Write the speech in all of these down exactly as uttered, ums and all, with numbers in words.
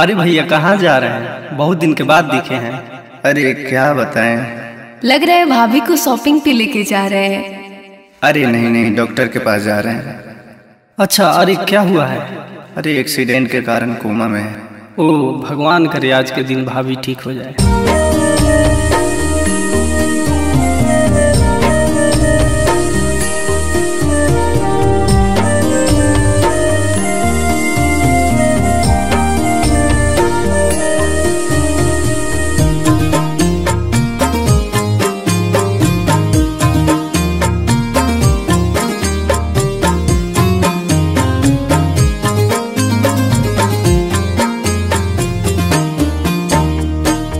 अरे भैया कहाँ जा रहे हैं, बहुत दिन के बाद दिखे हैं। अरे क्या बताएं, लग रहा है भाभी को शॉपिंग पे लेके जा रहे हैं। अरे नहीं नहीं, डॉक्टर के पास जा रहे हैं। अच्छा, अरे क्या हुआ है? अरे एक्सीडेंट के कारण कोमा में है। ओ भगवान करे आज के दिन भाभी ठीक हो जाए।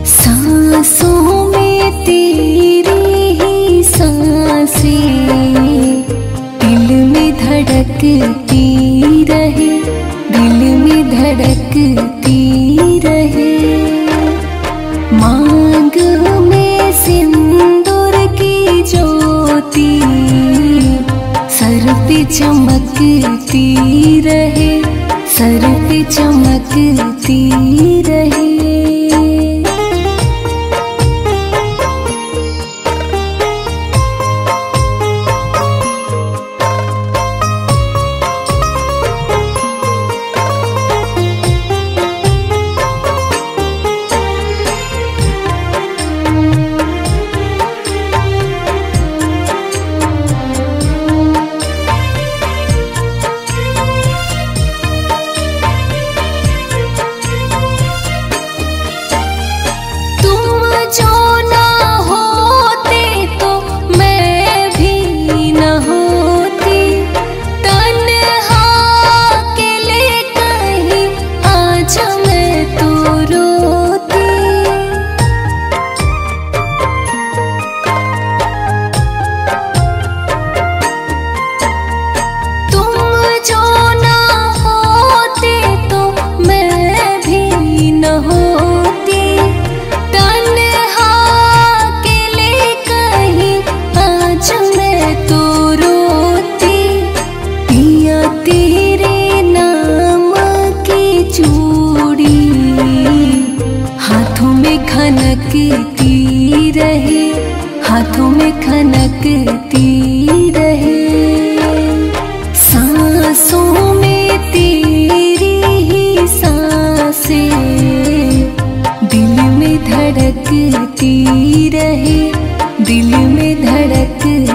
सांसों में तेरी ही सांसें, दिल में धड़कती रहे, दिल में धड़कती रहे। मांग में सिंदूर की ज्योति, सर पे चमकती रहे, सर पे चमकती रहे। खनकती रहे, हाथों में खनकती रहे। सांसों में तेरी ही सांसें, दिल में धड़कती रहे, दिल में धड़कती रहे।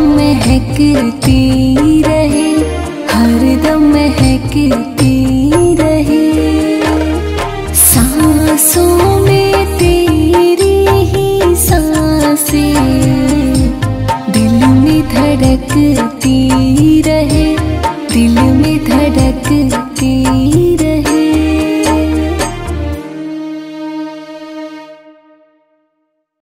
महकती रहे, हरदम महकती रहे। सांसों में तेरी ही सांसें, दिल में धड़कती रहे, दिल में धड़कती।